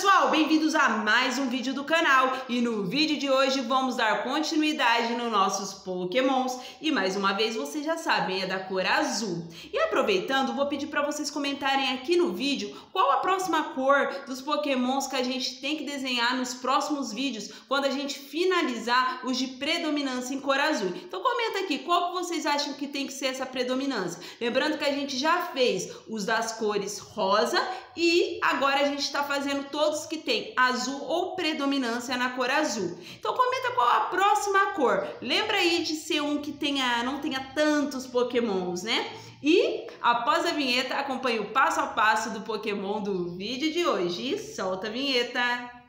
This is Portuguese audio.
pessoal, bem-vindos a mais um vídeo do canal e no vídeo de hoje vamos dar continuidade nos nossos Pokémons e mais uma vez vocês já sabem, é da cor azul. E aproveitando, vou pedir para vocês comentarem aqui no vídeo qual a próxima cor dos Pokémons que a gente tem que desenhar nos próximos vídeos quando a gente finalizar os de predominância em cor azul. Então comenta aqui qual que vocês acham que tem que ser essa predominância. Lembrando que a gente já fez os das cores rosa e agora a gente está fazendo todos que tem azul ou predominância na cor azul. Então comenta qual a próxima cor. Lembra aí de ser um que não tenha tantos Pokémons, né? E após a vinheta acompanhe o passo a passo do Pokémon do vídeo de hoje. E solta a vinheta!